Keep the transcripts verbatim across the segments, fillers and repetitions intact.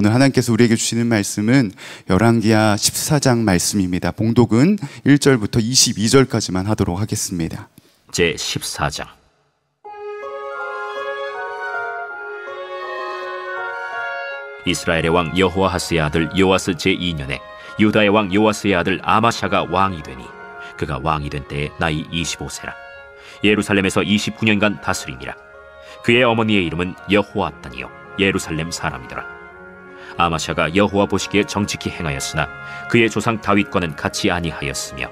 오늘 하나님께서 우리에게 주시는 말씀은 열왕기하 십사 장 말씀입니다. 봉독은 일 절부터 이십이 절까지만 하도록 하겠습니다. 제십사 장. 이스라엘의 왕 여호아하스의 아들 요아스 제이 년에 유다의 왕 요아스의 아들 아마샤가 왕이 되니 그가 왕이 된 때에 나이 이십오 세라 예루살렘에서 이십구 년간 다스리니라. 그의 어머니의 이름은 여호아따니요 예루살렘 사람이더라. 아마샤가 여호와 보시기에 정직히 행하였으나 그의 조상 다윗과는 같이 아니하였으며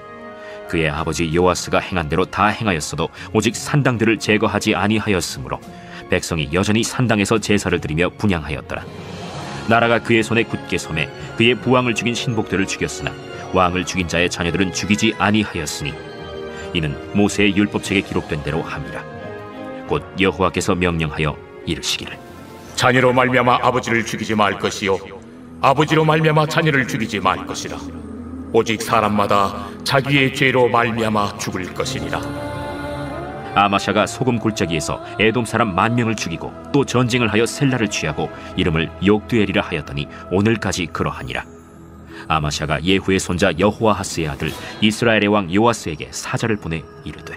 그의 아버지 요아스가 행한 대로 다 행하였어도 오직 산당들을 제거하지 아니하였으므로 백성이 여전히 산당에서 제사를 드리며 분향하였더라. 나라가 그의 손에 굳게 섬에 그의 부왕을 죽인 신복들을 죽였으나 왕을 죽인 자의 자녀들은 죽이지 아니하였으니 이는 모세의 율법책에 기록된 대로 함이라. 곧 여호와께서 명령하여 이르시기를 자녀로 말미암아 아버지를 죽이지 말 것이요 아버지로 말미암아 자녀를 죽이지 말 것이라. 오직 사람마다 자기의 죄로 말미암아 죽을 것이니라. 아마샤가 소금 골짜기에서 에돔 사람 만 명을 죽이고 또 전쟁을 하여 셀라를 취하고 이름을 욕두엘이라 하였더니 오늘까지 그러하니라. 아마샤가 예후의 손자 여호아하스의 아들 이스라엘의 왕 요아스에게 사자를 보내 이르되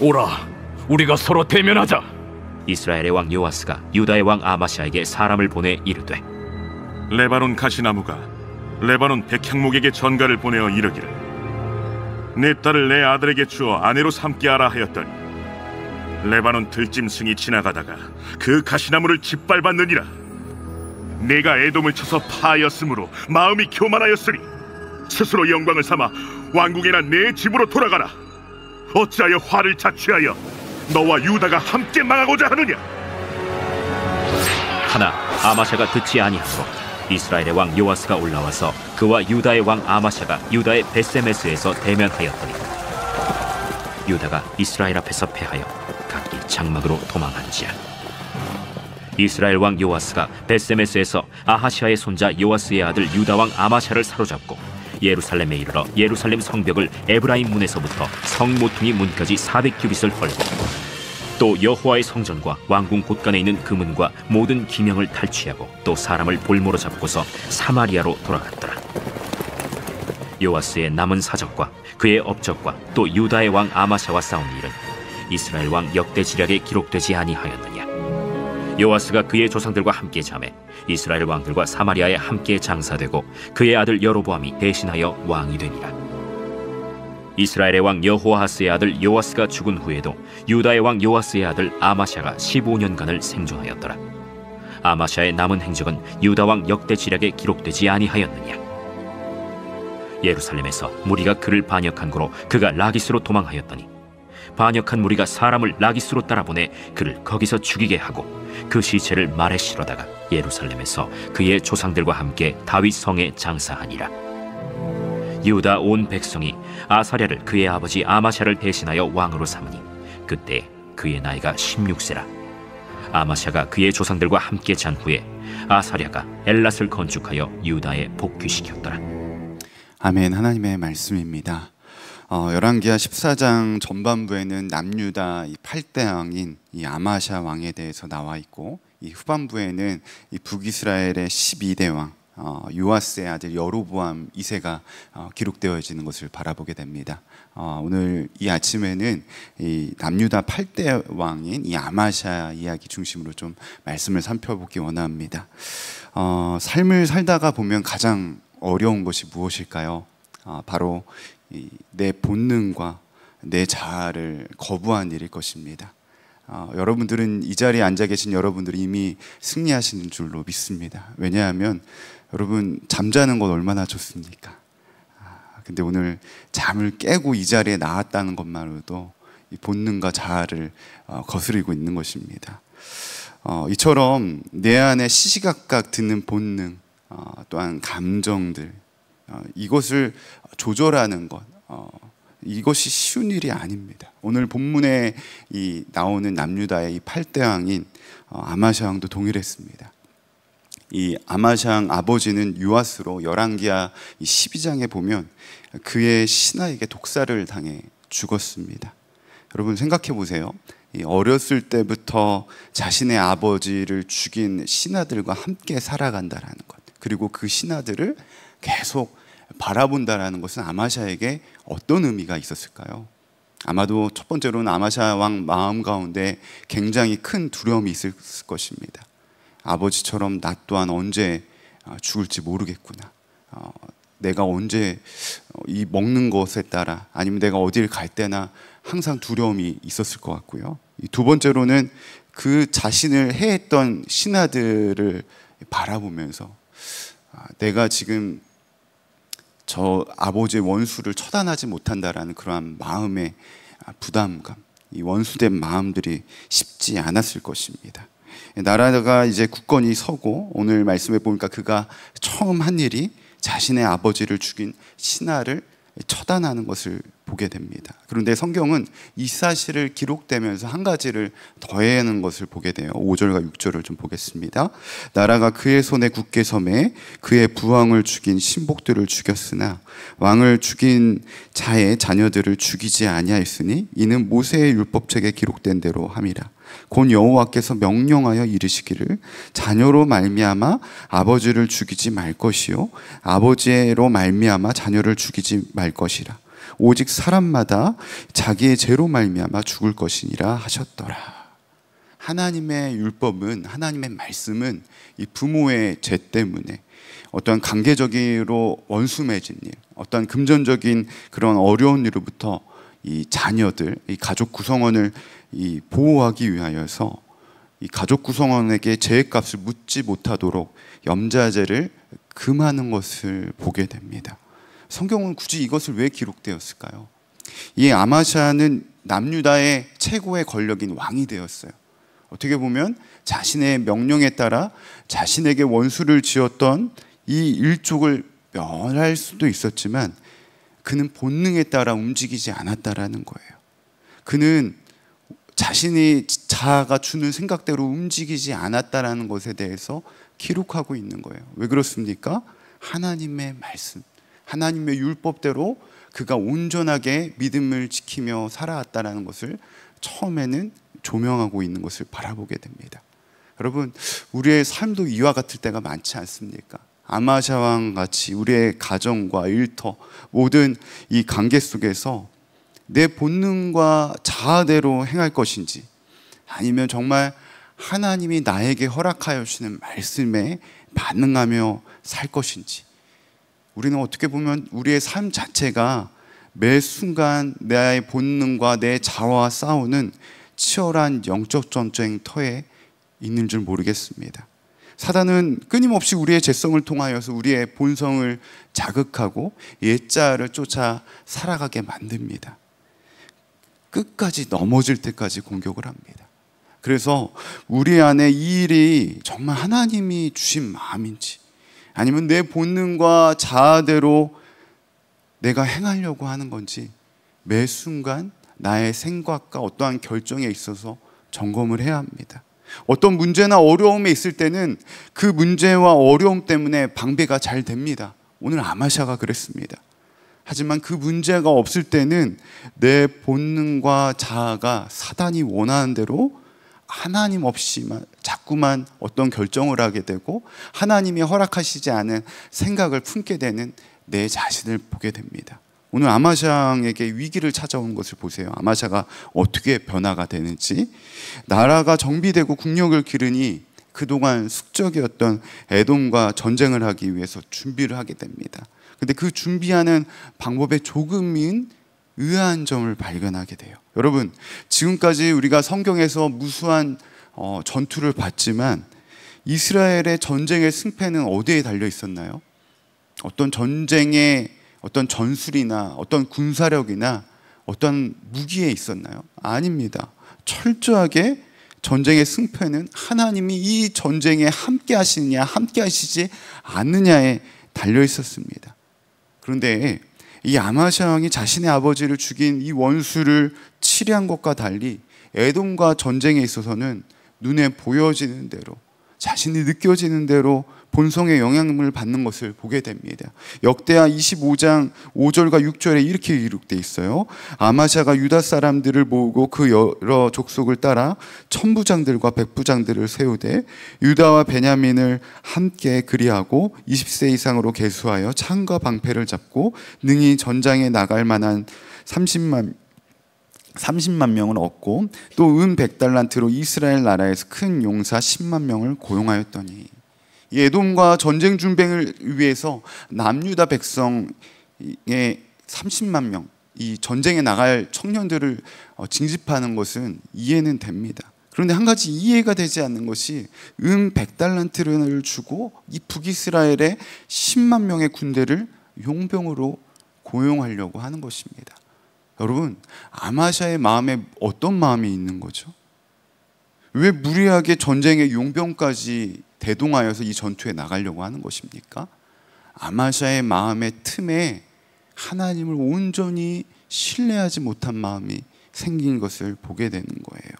오라, 우리가 서로 대면하자. 이스라엘의 왕 요아스가 유다의 왕 아마샤에게 사람을 보내 이르되 레바논 가시나무가 레바논 백향목에게 전가를 보내어 이르기를 내 딸을 내 아들에게 주어 아내로 삼게 하라 하였더니 레바논 들짐승이 지나가다가 그 가시나무를 짓밟았느니라. 내가 에돔을 쳐서 파하였으므로 마음이 교만하였으니 스스로 영광을 삼아 왕궁이나 내 집으로 돌아가라. 어찌하여 화를 자취하여 너와 유다가 함께 망하고자 하느냐. 하나 아마샤가 듣지 아니하므로 이스라엘의 왕 요아스가 올라와서 그와 유다의 왕 아마샤가 유다의 벳세메스에서 대면하였더니 유다가 이스라엘 앞에서 패하여 각기 장막으로 도망한지라. 이스라엘 왕 요아스가 벳세메스에서 아하시아의 손자 요아스의 아들 유다 왕 아마샤를 사로잡고 예루살렘에 이르러 예루살렘 성벽을 에브라임 문에서부터 성 모퉁이 문까지 사백 규빗을 헐고 또 여호와의 성전과 왕궁 곳간에 있는 금은과 모든 기명을 탈취하고 또 사람을 볼모로 잡고서 사마리아로 돌아갔더라. 요아스의 남은 사적과 그의 업적과 또 유다의 왕 아마샤와 싸운 일은 이스라엘 왕 역대지략에 기록되지 아니하였느냐. 요아스가 그의 조상들과 함께 잠에 이스라엘 왕들과 사마리아에 함께 장사되고 그의 아들 여로보암이 대신하여 왕이 되니라. 이스라엘의 왕 여호아하스의 아들 요아스가 죽은 후에도 유다의 왕 요아스의 아들 아마샤가 십오 년간을 생존하였더라. 아마샤의 남은 행적은 유다 왕 역대지략에 기록되지 아니하였느냐. 예루살렘에서 무리가 그를 반역한 고로 그가 라기스로 도망하였더니 반역한 무리가 사람을 라기스로 따라보내 그를 거기서 죽이게 하고 그 시체를 말에 실어다가 예루살렘에서 그의 조상들과 함께 다윗 성에 장사하니라. 유다 온 백성이 아사랴를 그의 아버지 아마샤를 대신하여 왕으로 삼으니 그때 그의 나이가 십육 세라 아마샤가 그의 조상들과 함께 잔 후에 아사랴가 엘랏을 건축하여 유다에 복귀시켰더라. 아멘. 하나님의 말씀입니다. 어, 열왕기하 십사 장 전반부에는 남유다 이 팔대 왕인 이 아마샤 왕에 대해서 나와 있고 이 후반부에는 이 북이스라엘의 십이 대 왕 어, 요아스의 아들 여로보암 이 세가 어, 기록되어지는 것을 바라보게 됩니다. 어, 오늘 이 아침에는 이 남유다 팔대 왕인 이 아마샤 이야기 중심으로 좀 말씀을 살펴보기 원합니다. 어, 삶을 살다가 보면 가장 어려운 것이 무엇일까요? 어, 바로 이, 내 본능과 내 자아를 거부한 일일 것입니다. 어, 여러분들은 이 자리에 앉아 계신 여러분들이 이미 승리하시는 줄로 믿습니다. 왜냐하면 여러분 잠자는 건 얼마나 좋습니까? 아, 근데 오늘 잠을 깨고 이 자리에 나왔다는 것만으로도 이 본능과 자아를 어, 거스르고 있는 것입니다. 어, 이처럼 내 안에 시시각각 드는 본능 어, 또한 감정들 어, 이것을 조절하는 것 어, 이것이 쉬운 일이 아닙니다. 오늘 본문에 이 나오는 남유다의 이 팔대 왕인 어, 아마샤 왕도 동일했습니다. 이 아마샤 왕 아버지는 요아스로 열왕기하 십이 장에 보면 그의 신하에게 독살을 당해 죽었습니다. 여러분 생각해 보세요. 어렸을 때부터 자신의 아버지를 죽인 신하들과 함께 살아간다라는 것, 그리고 그 신하들을 계속 바라본다라는 것은 아마샤에게 어떤 의미가 있었을까요? 아마도 첫 번째로는 아마샤 왕 마음 가운데 굉장히 큰 두려움이 있을 것입니다. 아버지처럼 나 또한 언제 죽을지 모르겠구나, 어, 내가 언제 이 먹는 것에 따라 아니면 내가 어딜 갈 때나 항상 두려움이 있었을 것 같고요. 두 번째로는 그 자신을 해했던 신하들을 바라보면서 내가 지금 저 아버지의 원수를 처단하지 못한다라는 그러한 마음의 부담감, 이 원수된 마음들이 쉽지 않았을 것입니다. 나라가 이제 굳건히 서고, 오늘 말씀해 보니까 그가 처음 한 일이 자신의 아버지를 죽인 신하를 처단하는 것을 보게 됩니다. 그런데 성경은 이 사실을 기록되면서 한 가지를 더해는 것을 보게 돼요. 오 절과 육 절을 좀 보겠습니다. 나라가 그의 손에 굳게 섬에 그의 부왕을 죽인 신복들을 죽였으나 왕을 죽인 자의 자녀들을 죽이지 아니하였으니 이는 모세의 율법책에 기록된 대로 함이라. 곧 여호와께서 명령하여 이르시기를 자녀로 말미암아 아버지를 죽이지 말 것이요 아버지로 말미암아 자녀를 죽이지 말 것이라. 오직 사람마다 자기의 죄로 말미암아 죽을 것이니라 하셨더라. 하나님의 율법은, 하나님의 말씀은 이 부모의 죄 때문에 어떠한 관계적으로 원수 맺은 일, 어떠한 금전적인 그런 어려운 일로부터 이 자녀들, 이 가족 구성원을 이 보호하기 위하여서 이 가족 구성원에게 죄값을 묻지 못하도록 염자제를 금하는 것을 보게 됩니다. 성경은 굳이 이것을 왜 기록되었을까요? 이 아마샤는 남유다의 최고의 권력인 왕이 되었어요. 어떻게 보면 자신의 명령에 따라 자신에게 원수를 지었던 이 일족을 멸할 수도 있었지만 그는 본능에 따라 움직이지 않았다라는 거예요. 그는 자신이 자아가 주는 생각대로 움직이지 않았다라는 것에 대해서 기록하고 있는 거예요. 왜 그렇습니까? 하나님의 말씀, 하나님의 율법대로 그가 온전하게 믿음을 지키며 살아왔다라는 것을 처음에는 조명하고 있는 것을 바라보게 됩니다. 여러분, 우리의 삶도 이와 같을 때가 많지 않습니까? 아마샤 왕 같이 우리의 가정과 일터, 모든 이 관계 속에서 내 본능과 자아대로 행할 것인지, 아니면 정말 하나님이 나에게 허락하여 주시는 말씀에 반응하며 살 것인지. 우리는 어떻게 보면 우리의 삶 자체가 매 순간 내 본능과 내 자아와 싸우는 치열한 영적 전쟁터에 있는 줄 모르겠습니다. 사단은 끊임없이 우리의 죄성을 통하여서 우리의 본성을 자극하고 옛자아를 쫓아 살아가게 만듭니다. 끝까지 넘어질 때까지 공격을 합니다. 그래서 우리 안에 이 일이 정말 하나님이 주신 마음인지, 아니면 내 본능과 자아대로 내가 행하려고 하는 건지 매 순간 나의 생각과 어떠한 결정에 있어서 점검을 해야 합니다. 어떤 문제나 어려움에 있을 때는 그 문제와 어려움 때문에 방배가 잘 됩니다. 오늘 아마샤가 그랬습니다. 하지만 그 문제가 없을 때는 내 본능과 자아가 사단이 원하는 대로 하나님 없이만 자꾸만 어떤 결정을 하게 되고 하나님이 허락하시지 않은 생각을 품게 되는 내 자신을 보게 됩니다. 오늘 아마샤에게 위기를 찾아온 것을 보세요. 아마샤가 어떻게 변화가 되는지. 나라가 정비되고 국력을 기르니 그동안 숙적이었던 애돔과 전쟁을 하기 위해서 준비를 하게 됩니다. 근데 그 준비하는 방법에 조금은 의아한 점을 발견하게 돼요. 여러분, 지금까지 우리가 성경에서 무수한 어, 전투를 봤지만 이스라엘의 전쟁의 승패는 어디에 달려 있었나요? 어떤 전쟁의 어떤 전술이나 어떤 군사력이나 어떤 무기에 있었나요? 아닙니다. 철저하게 전쟁의 승패는 하나님이 이 전쟁에 함께 하시느냐 함께 하시지 않느냐에 달려 있었습니다. 그런데 이 아마샤 왕이 자신의 아버지를 죽인 이 원수를 치리한 것과 달리 애돔과 전쟁에 있어서는 눈에 보여지는 대로 자신이 느껴지는 대로 본성의 영향을 받는 것을 보게 됩니다. 역대하 이십오 장 오 절과 육 절에 이렇게 기록되어 있어요. 아마샤가 유다 사람들을 모으고 그 여러 족속을 따라 천부장들과 백부장들을 세우되 유다와 베냐민을 함께 그리하고 이십 세 이상으로 계수하여 창과 방패를 잡고 능히 전장에 나갈 만한 삼십만, 삼십만 명을 얻고 또 은 백 달란트로 이스라엘 나라에서 큰 용사 십만 명을 고용하였더니, 이 애돔과 전쟁 준비를 위해서 남유다 백성의 삼십만 명, 이 전쟁에 나갈 청년들을 징집하는 것은 이해는 됩니다. 그런데 한 가지 이해가 되지 않는 것이 은 백 달란트를 주고 이 북이스라엘의 십만 명의 군대를 용병으로 고용하려고 하는 것입니다. 여러분, 아마샤의 마음에 어떤 마음이 있는 거죠? 왜 무리하게 전쟁의 용병까지 대동하여서 이 전투에 나가려고 하는 것입니까? 아마샤의 마음의 틈에 하나님을 온전히 신뢰하지 못한 마음이 생긴 것을 보게 되는 거예요.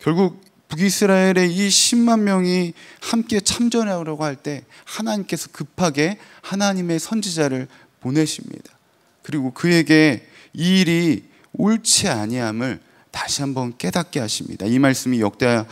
결국 북이스라엘의 이 십만 명이 함께 참전하려고 할 때 하나님께서 급하게 하나님의 선지자를 보내십니다. 그리고 그에게 이 일이 옳지 아니함을 다시 한번 깨닫게 하십니다. 이 말씀이 역대하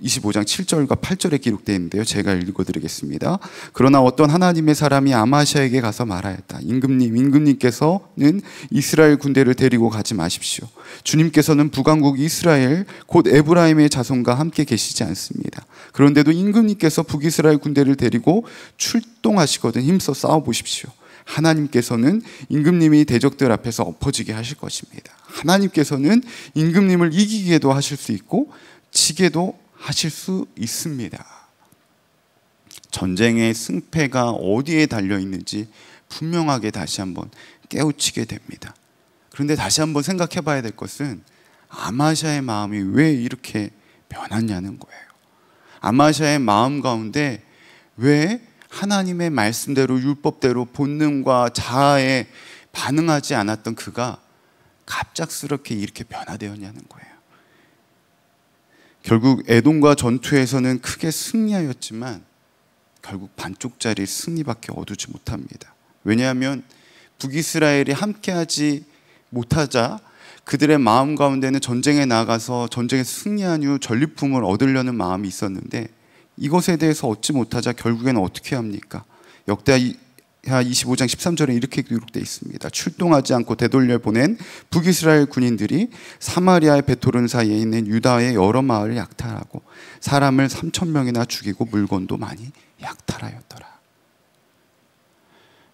이십오 장 칠 절과 팔 절에 기록되어 있는데요, 제가 읽어드리겠습니다. 그러나 어떤 하나님의 사람이 아마샤에게 가서 말하였다. 임금님, 임금님께서는 이스라엘 군대를 데리고 가지 마십시오. 주님께서는 북왕국 이스라엘 곧 에브라임의 자손과 함께 계시지 않습니다. 그런데도 임금님께서 북이스라엘 군대를 데리고 출동하시거든 힘써 싸워보십시오. 하나님께서는 임금님이 대적들 앞에서 엎어지게 하실 것입니다. 하나님께서는 임금님을 이기게도 하실 수 있고 지게도 하실 수 있습니다. 전쟁의 승패가 어디에 달려있는지 분명하게 다시 한번 깨우치게 됩니다. 그런데 다시 한번 생각해 봐야 될 것은 아마샤의 마음이 왜 이렇게 변했냐는 거예요. 아마샤의 마음 가운데 왜 하나님의 말씀대로, 율법대로 본능과 자아에 반응하지 않았던 그가 갑작스럽게 이렇게 변화되었냐는 거예요. 결국 애돔과 전투에서는 크게 승리하였지만 결국 반쪽짜리 승리밖에 얻지 못합니다. 왜냐하면 북이스라엘이 함께하지 못하자 그들의 마음 가운데는 전쟁에 나가서 전쟁에 승리한 이후 전리품을 얻으려는 마음이 있었는데 이것에 대해서 얻지 못하자 결국에는 어떻게 합니까? 역대하 이십오 장 십삼 절에 이렇게 기록되어 있습니다. 출동하지 않고 되돌려 보낸 북이스라엘 군인들이 사마리아의 베토른 사이에 있는 유다의 여러 마을을 약탈하고 사람을 삼천 명이나 죽이고 물건도 많이 약탈하였더라.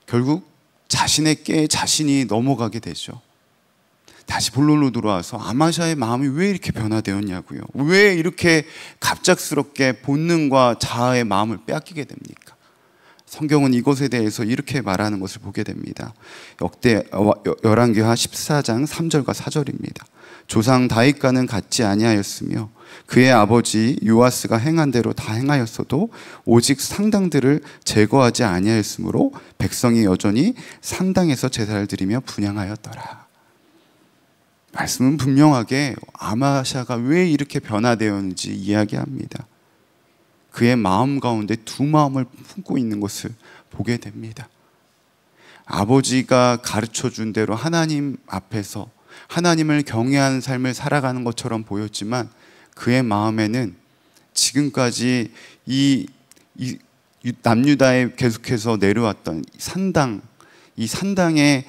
결국 자신의 깨에 자신이 넘어가게 되죠. 다시 본론으로 돌아와서 아마샤의 마음이 왜 이렇게 변화되었냐고요. 왜 이렇게 갑작스럽게 본능과 자아의 마음을 빼앗기게 됩니까? 성경은 이것에 대해서 이렇게 말하는 것을 보게 됩니다. 역대 열왕기하 십사 장 삼 절과 사 절입니다. 조상 다윗과는 같지 아니하였으며 그의 아버지 요아스가 행한 대로 다 행하였어도 오직 상당들을 제거하지 아니하였으므로 백성이 여전히 상당에서 제사를 드리며 분향하였더라. 말씀은 분명하게 아마샤가 왜 이렇게 변화되었는지 이야기합니다. 그의 마음 가운데 두 마음을 품고 있는 것을 보게 됩니다. 아버지가 가르쳐준 대로 하나님 앞에서 하나님을 경외하는 삶을 살아가는 것처럼 보였지만 그의 마음에는 지금까지 이, 이 남유다에 계속해서 내려왔던 산당, 이 산당의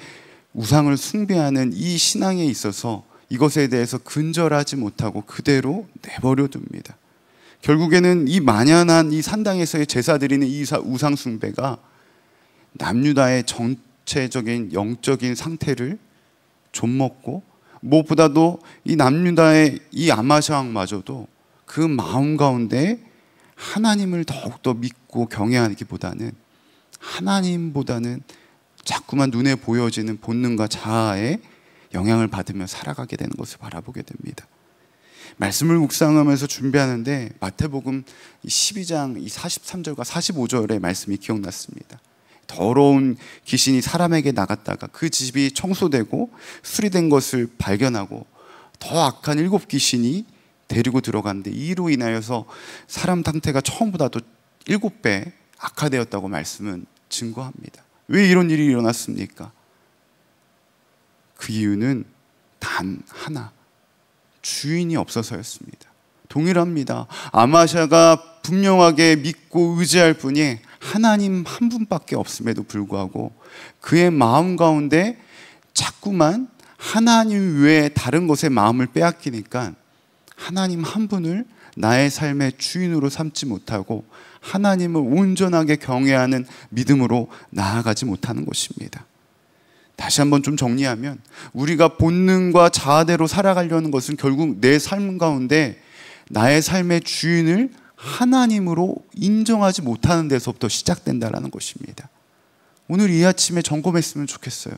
우상을 숭배하는 이 신앙에 있어서 이것에 대해서 근절하지 못하고 그대로 내버려 둡니다. 결국에는 이 만연한 이 산당에서의 제사 드리는 이 우상 숭배가 남유다의 전체적인 영적인 상태를 좀먹고 무엇보다도 이 남유다의 이 아마샤 왕마저도 그 마음 가운데 하나님을 더욱더 믿고 경외하기보다는 하나님보다는 자꾸만 눈에 보여지는 본능과 자아에 영향을 받으며 살아가게 되는 것을 바라보게 됩니다. 말씀을 묵상하면서 준비하는데 마태복음 십이 장 사십삼 절과 사십오 절의 말씀이 기억났습니다. 더러운 귀신이 사람에게 나갔다가 그 집이 청소되고 수리된 것을 발견하고 더 악한 일곱 귀신이 데리고 들어갔는데 이로 인하여서 사람 상태가 처음보다도 일곱 배 악화되었다고 말씀은 증거합니다. 왜 이런 일이 일어났습니까? 그 이유는 단 하나, 주인이 없어서였습니다. 동일합니다. 아마샤가 분명하게 믿고 의지할 분이 하나님 한 분밖에 없음에도 불구하고 그의 마음 가운데 자꾸만 하나님 외에 다른 것에 마음을 빼앗기니까 하나님 한 분을 나의 삶의 주인으로 삼지 못하고 하나님을 온전하게 경외하는 믿음으로 나아가지 못하는 것입니다. 다시 한번 좀 정리하면, 우리가 본능과 자아대로 살아가려는 것은 결국 내 삶 가운데 나의 삶의 주인을 하나님으로 인정하지 못하는 데서부터 시작된다라는 것입니다. 오늘 이 아침에 점검했으면 좋겠어요.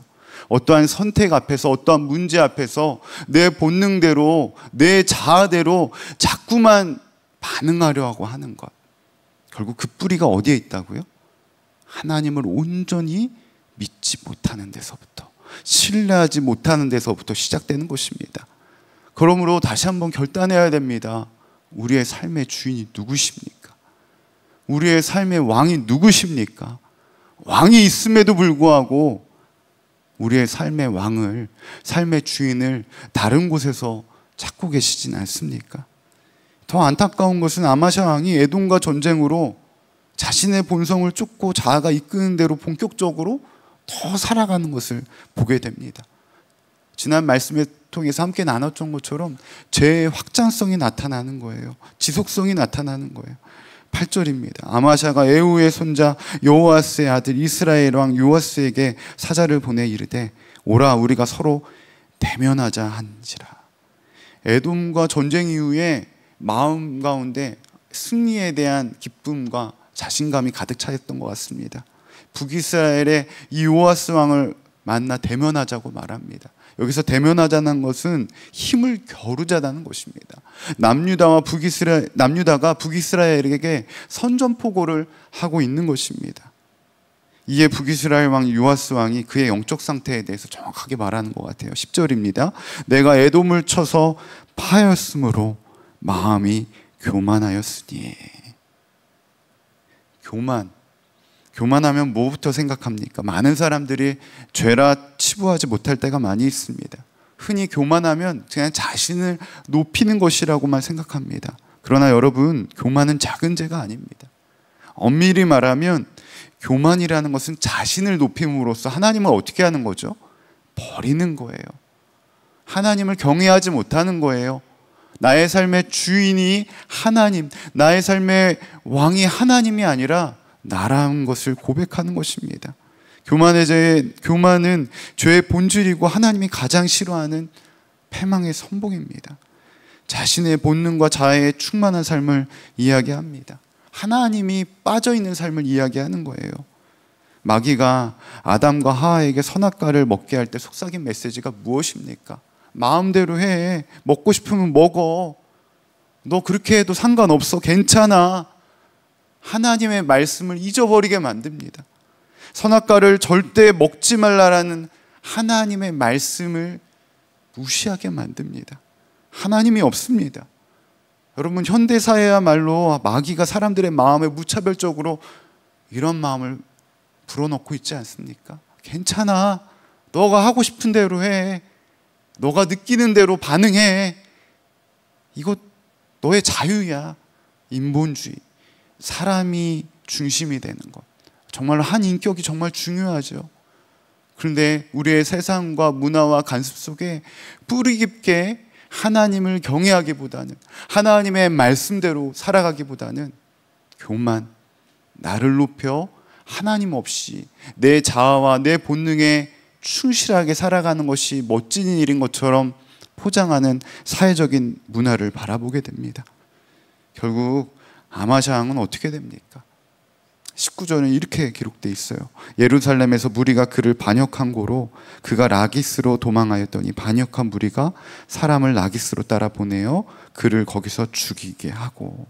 어떠한 선택 앞에서, 어떠한 문제 앞에서 내 본능대로, 내 자아대로 자꾸만 반응하려 하고 하는 것, 결국 그 뿌리가 어디에 있다고요? 하나님을 온전히 믿지 못하는 데서부터, 신뢰하지 못하는 데서부터 시작되는 것입니다. 그러므로 다시 한번 결단해야 됩니다. 우리의 삶의 주인이 누구십니까? 우리의 삶의 왕이 누구십니까? 왕이 있음에도 불구하고 우리의 삶의 왕을, 삶의 주인을 다른 곳에서 찾고 계시진 않습니까? 더 안타까운 것은 아마샤 왕이 애돔과 전쟁으로 자신의 본성을 쫓고 자아가 이끄는 대로 본격적으로 더 살아가는 것을 보게 됩니다. 지난 말씀에 통해서 함께 나눴던 것처럼 죄의 확장성이 나타나는 거예요. 지속성이 나타나는 거예요. 팔 절입니다. 아마샤가 에우의 손자 요아스의 아들 이스라엘 왕 요아스에게 사자를 보내 이르되, 오라, 우리가 서로 대면하자 한지라. 에돔과 전쟁 이후에 마음 가운데 승리에 대한 기쁨과 자신감이 가득 차 있던 것 같습니다. 북이스라엘의 이 요아스 왕을 만나 대면하자고 말합니다. 여기서 대면하자는 것은 힘을 겨루자는 것입니다. 남유다와 북이스라엘, 남유다가 북이스라엘에게 선전포고를 하고 있는 것입니다. 이에 북이스라엘 왕 요아스 왕이 그의 영적 상태에 대해서 정확하게 말하는 것 같아요. 십 절입니다. 내가 애돔을 쳐서 파였으므로 마음이 교만하였으니. 교만. 교만하면 뭐부터 생각합니까? 많은 사람들이 죄라 치부하지 못할 때가 많이 있습니다. 흔히 교만하면 그냥 자신을 높이는 것이라고만 생각합니다. 그러나 여러분, 교만은 작은 죄가 아닙니다. 엄밀히 말하면 교만이라는 것은 자신을 높임으로써 하나님을 어떻게 하는 거죠? 버리는 거예요. 하나님을 경외하지 못하는 거예요. 나의 삶의 주인이 하나님, 나의 삶의 왕이 하나님이 아니라 나라는 것을 고백하는 것입니다. 교만의 죄, 교만은 죄의 본질이고 하나님이 가장 싫어하는 패망의 선봉입니다. 자신의 본능과 자아에 충만한 삶을 이야기합니다. 하나님이 빠져있는 삶을 이야기하는 거예요. 마귀가 아담과 하와에게 선악과를 먹게 할 때 속삭인 메시지가 무엇입니까? 마음대로 해. 먹고 싶으면 먹어. 너 그렇게 해도 상관없어. 괜찮아. 하나님의 말씀을 잊어버리게 만듭니다. 선악과를 절대 먹지 말라라는 하나님의 말씀을 무시하게 만듭니다. 하나님이 없습니다. 여러분, 현대사회야말로 마귀가 사람들의 마음에 무차별적으로 이런 마음을 불어넣고 있지 않습니까? 괜찮아. 너가 하고 싶은 대로 해. 너가 느끼는 대로 반응해. 이거 너의 자유야. 인본주의. 사람이 중심이 되는 것, 정말 한 인격이 정말 중요하죠. 그런데 우리의 세상과 문화와 관습 속에 뿌리 깊게 하나님을 경외하기보다는, 하나님의 말씀대로 살아가기보다는 교만, 나를 높여 하나님 없이 내 자아와 내 본능에 충실하게 살아가는 것이 멋진 일인 것처럼 포장하는 사회적인 문화를 바라보게 됩니다. 결국 아마샤 왕은 어떻게 됩니까? 십구 절은 이렇게 기록되어 있어요. 예루살렘에서 무리가 그를 반역한 고로 그가 라기스로 도망하였더니 반역한 무리가 사람을 라기스로 따라 보내어 그를 거기서 죽이게 하고.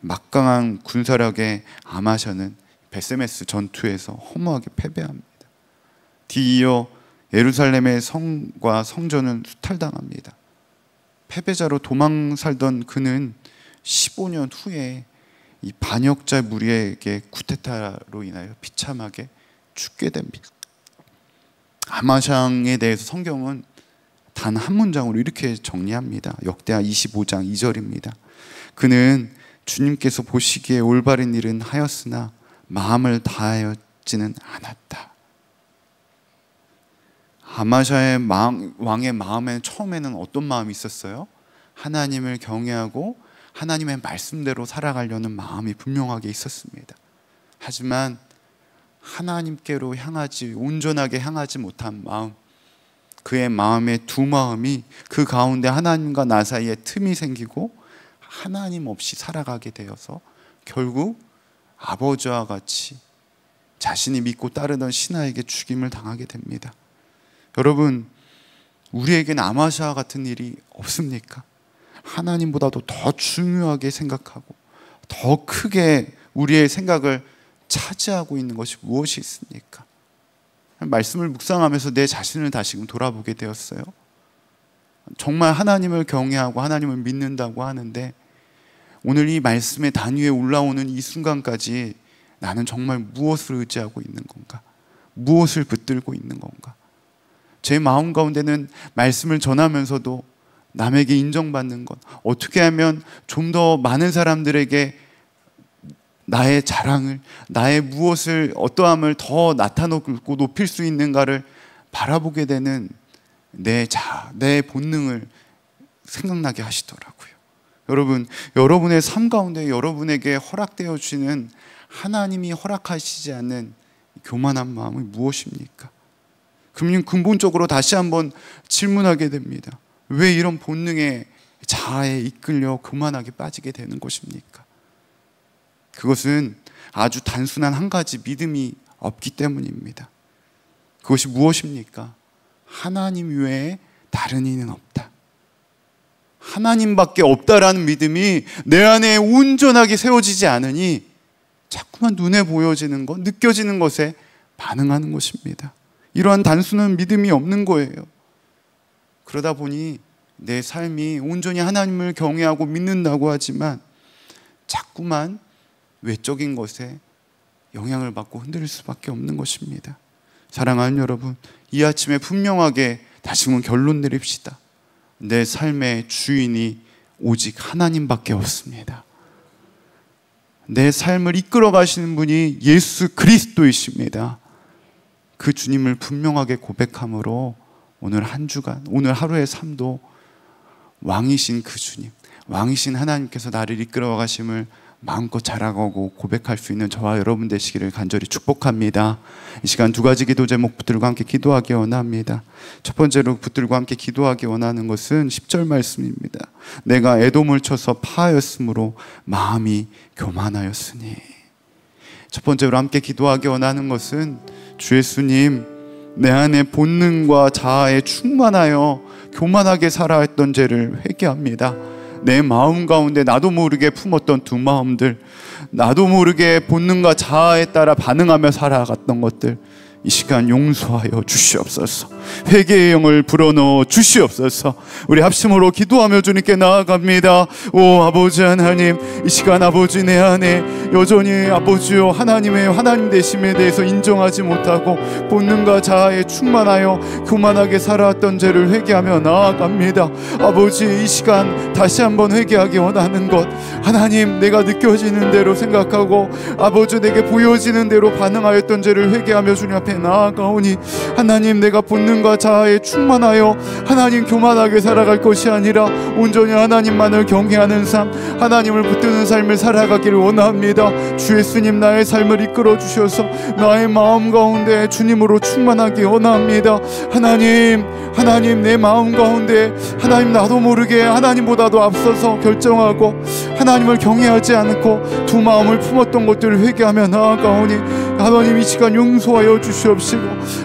막강한 군사력의 아마샤는 벳세메스 전투에서 허무하게 패배합니다. 뒤이어 예루살렘의 성과 성전은 수탈당합니다. 패배자로 도망 살던 그는 십오 년 후에 이 반역자 무리에게 쿠데타로 인하여 비참하게 죽게 됩니다. 아마샤에 대해서 성경은 단 한 문장으로 이렇게 정리합니다. 역대하 이십오 장 이 절입니다. 그는 주님께서 보시기에 올바른 일은 하였으나 마음을 다하였지는 않았다. 아마샤의 마음, 왕의 마음에는 처음에는 어떤 마음이 있었어요? 하나님을 경외하고 하나님의 말씀대로 살아가려는 마음이 분명하게 있었습니다. 하지만 하나님께로 향하지 온전하게 향하지 못한 마음, 그의 마음의 두 마음이 그 가운데 하나님과 나 사이에 틈이 생기고 하나님 없이 살아가게 되어서 결국 아버지와 같이 자신이 믿고 따르던 신하에게 죽임을 당하게 됩니다. 여러분, 우리에게는 아마샤와 같은 일이 없습니까? 하나님보다도 더 중요하게 생각하고 더 크게 우리의 생각을 차지하고 있는 것이 무엇이 있습니까? 말씀을 묵상하면서 내 자신을 다시금 돌아보게 되었어요. 정말 하나님을 경외하고 하나님을 믿는다고 하는데 오늘 이 말씀의 단위에 올라오는 이 순간까지 나는 정말 무엇을 의지하고 있는 건가? 무엇을 붙들고 있는 건가? 제 마음 가운데는 말씀을 전하면서도 남에게 인정받는 것, 어떻게 하면 좀 더 많은 사람들에게 나의 자랑을, 나의 무엇을, 어떠함을 더 나타놓고 높일 수 있는가를 바라보게 되는 내 자, 내 본능을 생각나게 하시더라고요. 여러분, 여러분의 삶 가운데 여러분에게 허락되어 주시는 하나님이 허락하시지 않는 교만한 마음이 무엇입니까? 그럼 근본적으로 다시 한번 질문하게 됩니다. 왜 이런 본능의 자아에 이끌려 교만하게 빠지게 되는 것입니까? 그것은 아주 단순한 한 가지 믿음이 없기 때문입니다. 그것이 무엇입니까? 하나님 외에 다른 이는 없다. 하나님밖에 없다라는 믿음이 내 안에 온전하게 세워지지 않으니 자꾸만 눈에 보여지는 것, 느껴지는 것에 반응하는 것입니다. 이러한 단순한 믿음이 없는 거예요. 그러다 보니 내 삶이 온전히 하나님을 경외하고 믿는다고 하지만 자꾸만 외적인 것에 영향을 받고 흔들릴 수밖에 없는 것입니다. 사랑하는 여러분, 이 아침에 분명하게 다시금 결론 내립시다. 내 삶의 주인이 오직 하나님밖에 없습니다. 내 삶을 이끌어 가시는 분이 예수 그리스도이십니다. 그 주님을 분명하게 고백함으로 오늘 한 주간, 오늘 하루의 삶도 왕이신 그 주님, 왕이신 하나님께서 나를 이끌어 가심을 마음껏 자랑하고 고백할 수 있는 저와 여러분 되시기를 간절히 축복합니다. 이 시간 두 가지 기도 제목 붙들고 함께 기도하기 원합니다. 첫 번째로 붙들고 함께 기도하기 원하는 것은 십 절 말씀입니다. 내가 애돔을 쳐서 파하였으므로 마음이 교만하였으니. 첫 번째로 함께 기도하기 원하는 것은 주 예수님, 내 안에 본능과 자아에 충만하여 교만하게 살아왔던 죄를 회개합니다. 내 마음 가운데 나도 모르게 품었던 두 마음들, 나도 모르게 본능과 자아에 따라 반응하며 살아갔던 것들, 이 시간 용서하여 주시옵소서. 회개의 영을 불어넣어 주시옵소서. 우리 합심으로 기도하며 주님께 나아갑니다. 오 아버지 하나님, 이 시간 아버지 내 안에 여전히 아버지요 하나님의 하나님 되심에 대해서 인정하지 못하고 본능과 자아에 충만하여 교만하게 살아왔던 죄를 회개하며 나아갑니다. 아버지, 이 시간 다시 한번 회개하기 원하는 것, 하나님 내가 느껴지는 대로 생각하고 아버지 내게 보여지는 대로 반응하였던 죄를 회개하며 주님 앞에 나아가오니 하나님 내가 본능과 자아에 충만하여 하나님 교만하게 살아갈 것이 아니라 온전히 하나님만을 경외하는 삶, 하나님을 붙드는 삶을 살아가기를 원합니다. 주 예수님, 나의 삶을 이끌어 주셔서 나의 마음 가운데 주님으로 충만하기 원합니다. 하나님, 하나님 내 마음 가운데 하나님 나도 모르게 하나님보다도 앞서서 결정하고 하나님을 경외하지 않고 두 마음을 품었던 것들을 회개하며 나아가오니 하나님 이 시간 용서하여 주시옵시고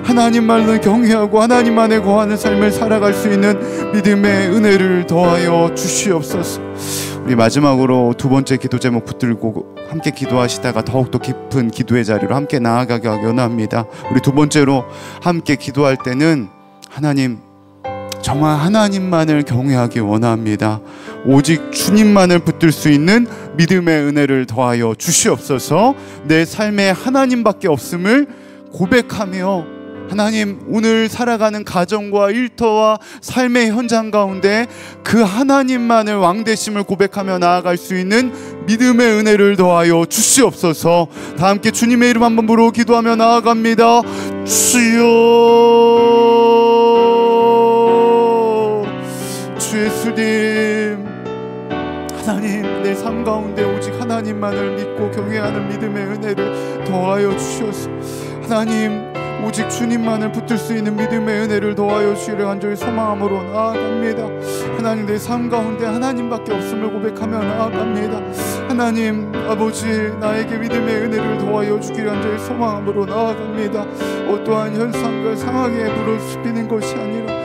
하나님만을 경외하고 하나님만에 거하는 삶을 살아갈 수 있는 믿음의 은혜를 더하여 주시옵소서. 우리 마지막으로 두 번째 기도 제목 붙들고 함께 기도하시다가 더욱더 깊은 기도의 자리로 함께 나아가게 원합니다. 우리 두 번째로 함께 기도할 때는 하나님 정말 하나님만을 경외하기 원합니다. 오직 주님만을 붙들 수 있는 믿음의 은혜를 더하여 주시옵소서. 내 삶에 하나님밖에 없음을 고백하며 하나님, 오늘 살아가는 가정과 일터와 삶의 현장 가운데 그 하나님만을 왕되심을 고백하며 나아갈 수 있는 믿음의 은혜를 더하여 주시옵소서. 다 함께 주님의 이름 한번 부르고 기도하며 나아갑니다. 주여, 주 예수님, 하나님, 내 삶 가운데 오직 하나님만을 믿고 경외하는 믿음의 은혜를 더하여 주시옵소서. 하나님, 오직 주님만을 붙들 수 있는 믿음의 은혜를 더하여 주시려 간절히 소망함으로 나아갑니다. 하나님, 내 삶 가운데 하나님밖에 없음을 고백하며 나아갑니다. 하나님 아버지, 나에게 믿음의 은혜를 더하여 주기를 간절히 소망함으로 나아갑니다. 어떠한 현상과 상황에 무너지는 것이 아니라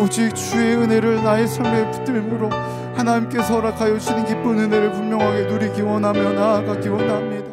오직 주의 은혜를 나의 삶에 붙들므로 하나님께서 허락하여 주신 기쁜 은혜를 분명하게 누리기 원하며 나아가기 원합니다.